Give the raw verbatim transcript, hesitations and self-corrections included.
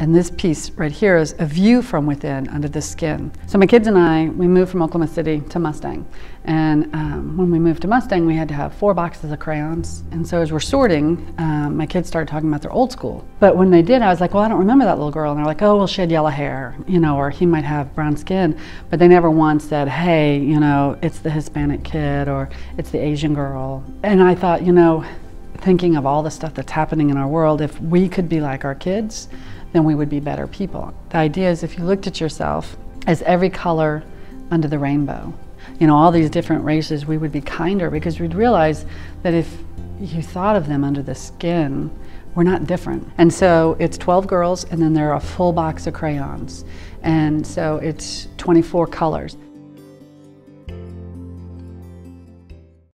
And this piece right here is a view from within under the skin. So my kids and I, we moved from Oklahoma City to Mustang. And um, when we moved to Mustang, we had to have four boxes of crayons. And so as we're sorting, um, my kids started talking about their old school. But when they did, I was like, well, I don't remember that little girl. And they're like, oh, well, she had yellow hair, you know, or he might have brown skin. But they never once said, hey, you know, it's the Hispanic kid or it's the Asian girl. And I thought, you know, thinking of all the stuff that's happening in our world, if we could be like our kids, then we would be better people. The idea is if you looked at yourself as every color under the rainbow, you know, all these different races, we would be kinder because we'd realize that if you thought of them under the skin, we're not different. And so it's twelve girls and then there are a full box of crayons. And so it's twenty-four colors.